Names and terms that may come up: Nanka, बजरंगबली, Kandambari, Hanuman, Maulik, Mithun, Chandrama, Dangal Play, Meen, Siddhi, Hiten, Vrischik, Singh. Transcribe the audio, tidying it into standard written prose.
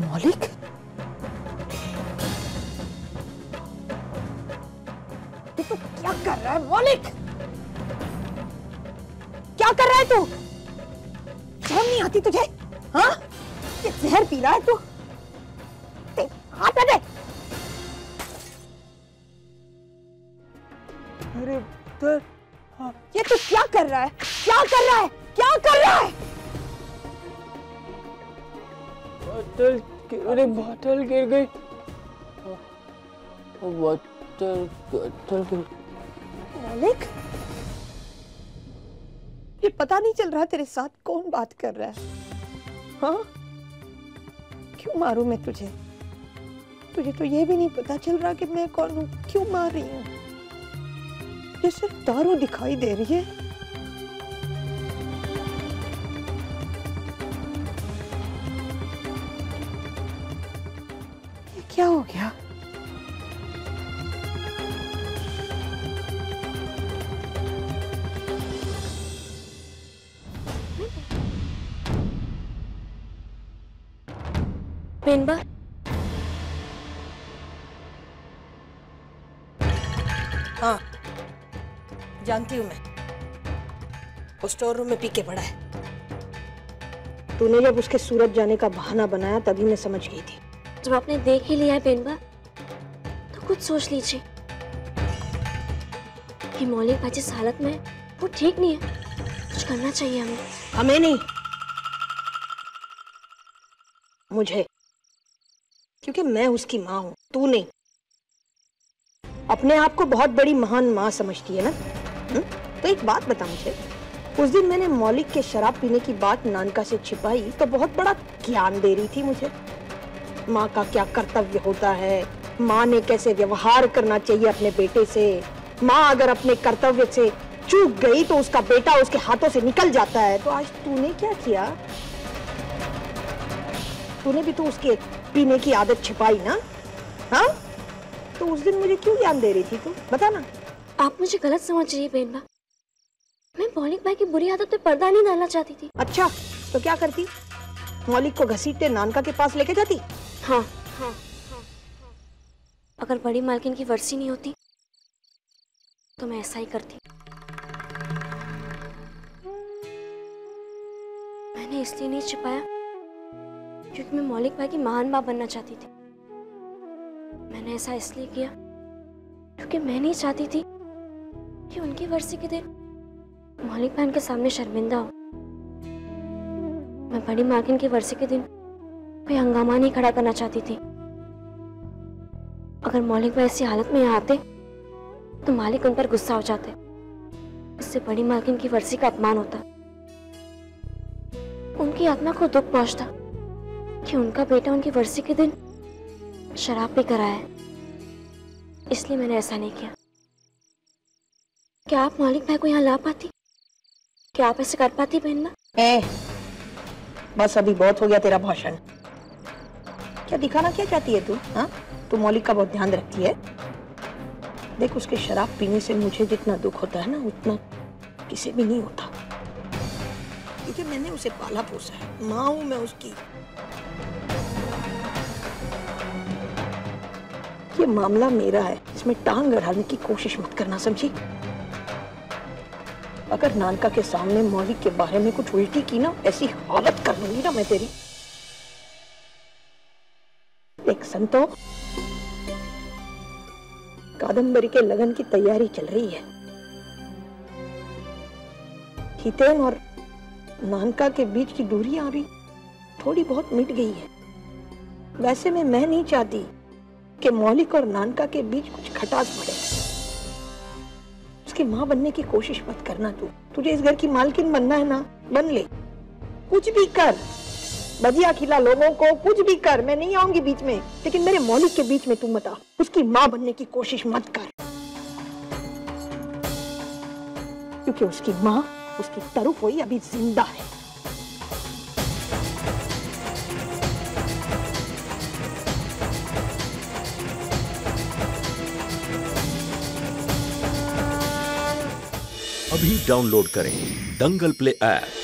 मौलिक, तू तो क्या कर रहा है? मौलिक क्या कर रहा है तू? शर्म नहीं आती तुझे? हाँ, जहर पी रहा है तू? हाथ दे। अरे तो, हाँ। ये तू क्या कर रहा है? क्या कर रहा है? क्या कर रहा है? बोतल गिर गई। बोतल मौलिक, ये पता नहीं चल रहा तेरे साथ कौन बात कर रहा है। हाँ, क्यों मारू मैं तुझे? तुझे तो ये भी नहीं पता चल रहा कि मैं कौन हूँ। क्यों मार रही हूँ? ये सिर्फ दारू दिखाई दे रही है। क्या हो गया? पेनबा, हाँ जानती हूँ मैं। वो स्टोर रूम में पी के पड़ा है। तूने जब उसके सूरत जाने का बहाना बनाया तभी मैं समझ गई थी। जब आपने देख ही लिया है पेनबा, तो कुछ सोच लीजिए कि मौलिक भाई जिस हालत में वो ठीक नहीं है। कुछ करना चाहिए हमें। हमें नहीं, मुझे, क्योंकि मैं उसकी माँ हूँ, तू नहीं। अपने आप को बहुत बड़ी महान माँ समझती है ना? तो एक बात बता मुझे, उस दिन मैंने मौलिक के शराब पीने की बात नानका से छिपाई तो बहुत बड़ा ज्ञान दे रही थी मुझे। माँ का क्या कर्तव्य होता है, माँ ने कैसे व्यवहार करना चाहिए अपने बेटे से। माँ अगर अपने कर्तव्य से चूक गई तो उसका बेटा उसके हाथों से निकल जाता है। तो आज तूने क्या किया? तूने भी तो उसके पीने की आदत छिपाई ना? हाँ, तो उस दिन मुझे क्यों ज्ञान दे रही थी तू, बता ना। आप मुझे गलत समझ रही है बहनबा। मैं मौलिक भाई की बुरी आदत पे पर्दा नहीं डालना चाहती थी। अच्छा, तो क्या करती? मौलिक को घसीटते नानका के पास लेके जाती? हाँ, हाँ, हाँ, हाँ। अगर बड़ी मालकिन की वर्सी नहीं होती तो मैं ऐसा ही करती। मैंने इसलिए नहीं छिपाया क्योंकि मैं मौलिक भाई की महान माँ बनना चाहती थी। मैंने ऐसा इसलिए किया क्योंकि मैं नहीं चाहती थी कि उनकी वर्सी के दिन मौलिक भाई उनके सामने शर्मिंदा हो। मैं बड़ी मालकिन की वर्सी के दिन कोई हंगामा नहीं खड़ा करना चाहती थी। अगर मौलिक भाई ऐसी हालत में यहाँ आते तो मालिक उन पर गुस्सा हो जाते। इससे बड़ी मालकिन की वर्सी का अपमान होता। उनकी आत्मा को दुख पहुंचता कि उनका बेटा उनकी वर्सी के दिन शराब पीकर आया है। इसलिए मैंने ऐसा नहीं किया। क्या आप मौलिक भाई को यहाँ ला पाती? क्या आप ऐसे कर पाती बहन? बस, अभी बहुत हो गया तेरा भाषण। क्या दिखाना क्या चाहती है तू? हाँ, तू मौलिक का बहुत ध्यान रखती है। देख, उसके शराब पीने से मुझे जितना दुख होता है ना, उतना किसी भी नहीं होता, क्योंकि मैंने उसे पाला पोसा है। माँ हूँ मैं उसकी। ये मामला मेरा है, इसमें टांग अड़ाने की कोशिश मत करना, समझी? अगर नानका के सामने मौलिक के बारे में कुछ उल्टी की ना, ऐसी हालत कर लूंगी ना मैं तेरी। देख संतो, कादंबरी के लगन की तैयारी चल रही है। हितेन और नानका के बीच की दूरियां भी थोड़ी बहुत मिट गई है। वैसे में मैं नहीं चाहती कि मौलिक और नानका के बीच कुछ खटास बढ़े। उसकी माँ बनने की कोशिश मत करना तू। तुझे इस घर की मालकिन बनना है ना, बन ले। कुछ भी कर, भजिया खिला लोगों को, कुछ भी कर, मैं नहीं आऊंगी बीच में, लेकिन मेरे मौलिक के बीच में तू मत आ, उसकी माँ बनने की कोशिश मत कर, क्योंकि उसकी माँ उसकी तरफ हुई अभी जिंदा है। अभी डाउनलोड करें दंगल प्ले ऐप।